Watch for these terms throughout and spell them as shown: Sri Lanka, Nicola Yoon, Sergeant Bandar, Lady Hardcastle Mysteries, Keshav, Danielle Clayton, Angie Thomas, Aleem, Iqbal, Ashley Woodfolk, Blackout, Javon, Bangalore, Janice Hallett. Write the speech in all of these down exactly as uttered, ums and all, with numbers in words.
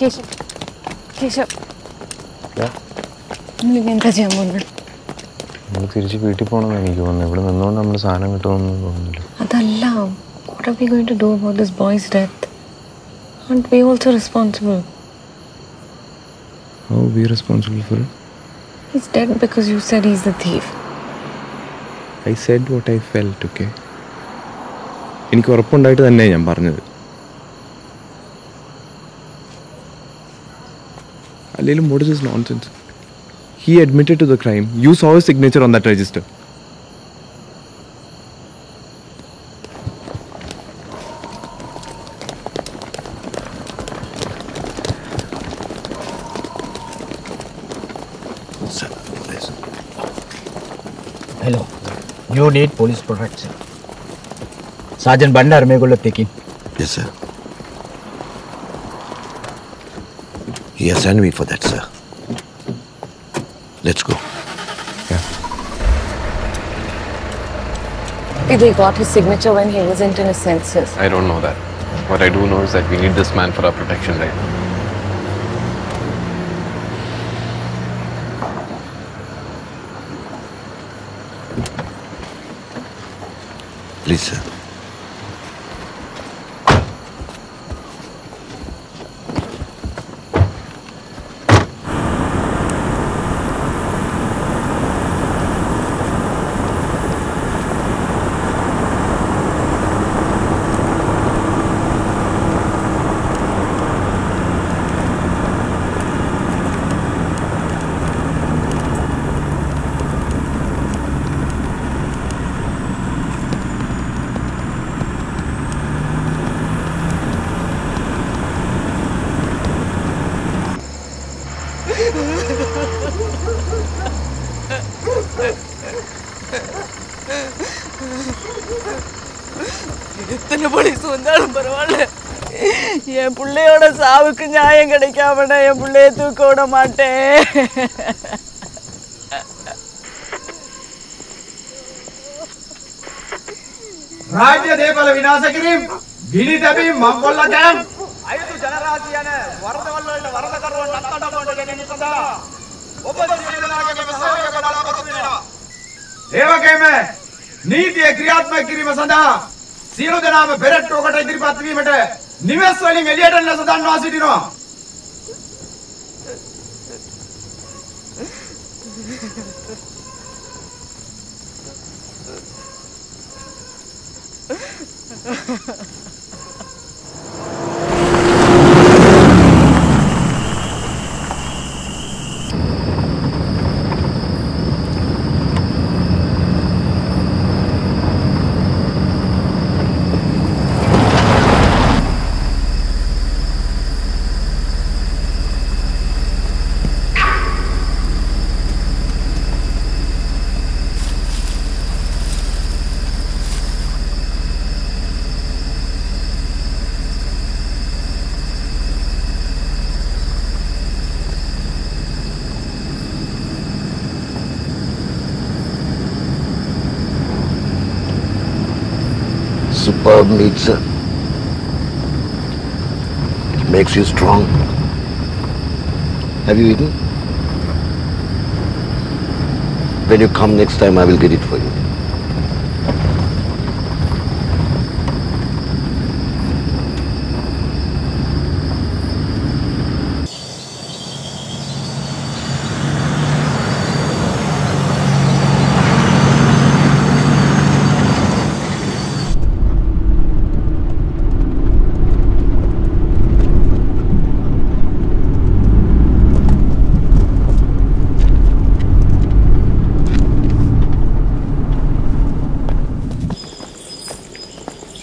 Keshav. Keshav. Yeah? I'm going to go to the what are we going to do about this boy's death? Aren't we also responsible? How are we responsible for it? He's dead because you said he's the thief. I said what I felt, okay? I'm going to go Aleem, what is this nonsense? He admitted to the crime. You saw his signature on that register. Sir, listen. Hello. You need police protection. Sergeant Bandar, may I go take him? Yes, sir. He has sent me for that, sir. Let's go. Yeah. They got his signature when he wasn't in his senses. I don't know that. What I do know is that we need this man for our protection right now. Please, sir. इतने बड़ी सुंदर बरवाले ये पुल्ले वाला साव के जाएंगे day क्या बना ये पुल्ले तू कोड़ा माटे राज्य देवल विनाश करीम गिनी तभी मंगोला कैम आये तू जनराज याने वर्द वालों ने वर्द करो नत्ता डबों ने क्या निकला ओपन जीवन लागे के बसाव के बड़ा पत्नी ना देवके में नीति क्रियात्मक किरी बसंदा Zero the name Beret Toka Tiri Patri Mate, Nimes swelling Eliot and Lasadan Vasitino. Superb meat, sir. It makes you strong. Have you eaten? When you come next time, I will get it for you.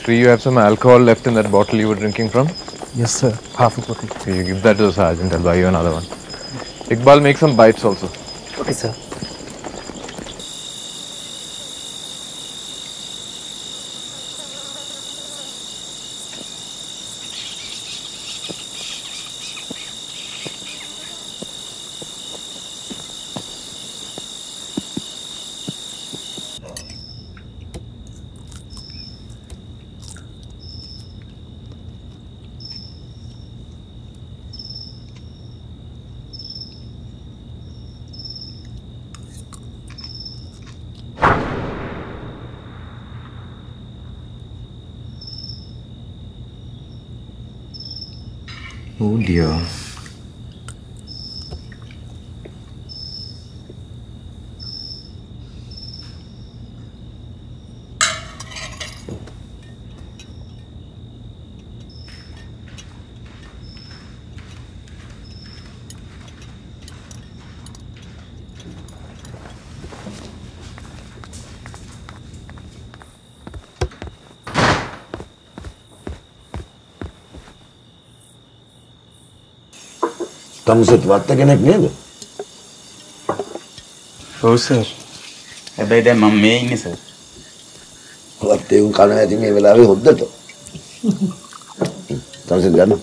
You have some alcohol left in that bottle you were drinking from? Yes, sir. Half a bottle. So you give that to the sergeant. I'll buy you another one. Iqbal, make some bites also. Okay, sir. Oh dear. Kamu setuatu kenek nih? Oh sir, ada ada mami ini sir. Waktu itu karena itu ini belawi hobi itu. Kamu setuatu?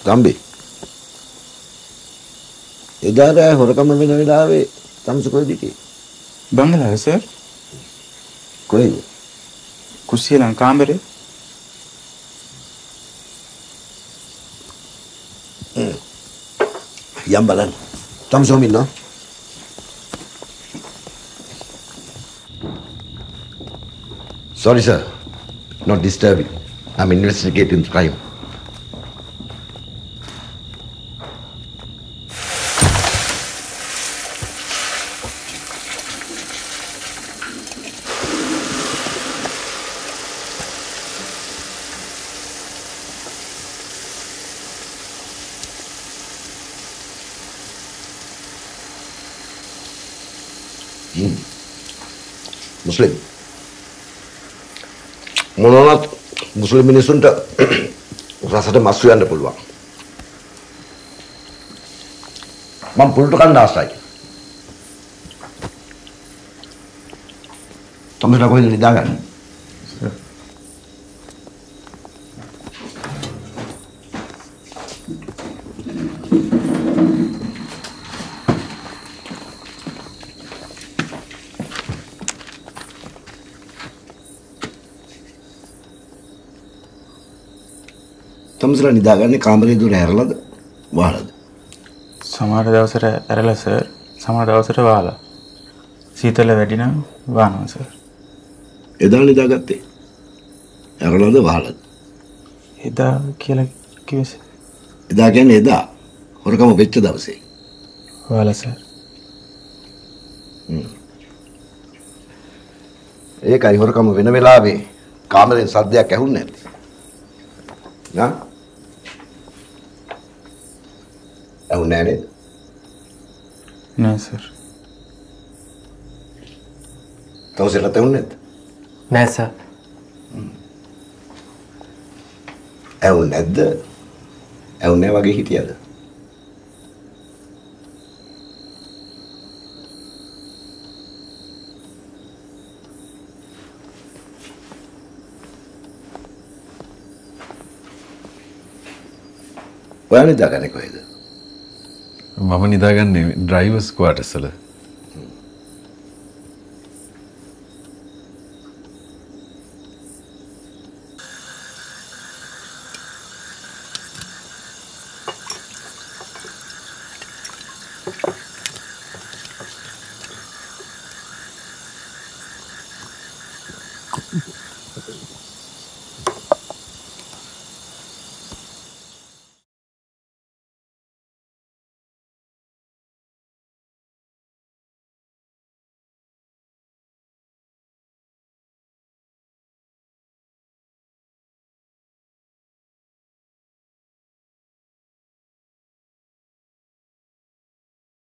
Tambi, idar hai horakam mein nahi daave, tam se koi dikhi. Bangalore hai sir. Koi? Kusi Lanka mere. Yam balan, tam se minna. Sorry sir, not disturbing. I'm investigating crime. Muslim, menolak Muslim ini sunta rasanya masuk yang dipulwa. Mampul itu kan dasar. Kamu sudah kau ini jangan. Tamsra nidaganne kamare dura heralada walada samara dawasara erala sir samara dawasara wala seethala wedina wanawa sir eda nidagatte eralada walada eda kiyala kiwes eda ganne eda horakama vechcha dawase wala sir ekai horakama wena welawe kamaren saddayak ehunne nathi na Oh, Nanny? No, sir. Those are the unit? No, sir. Oh, Ned. I'll never get the other. Where did I go? Mama nidaganne driver's quarters ala.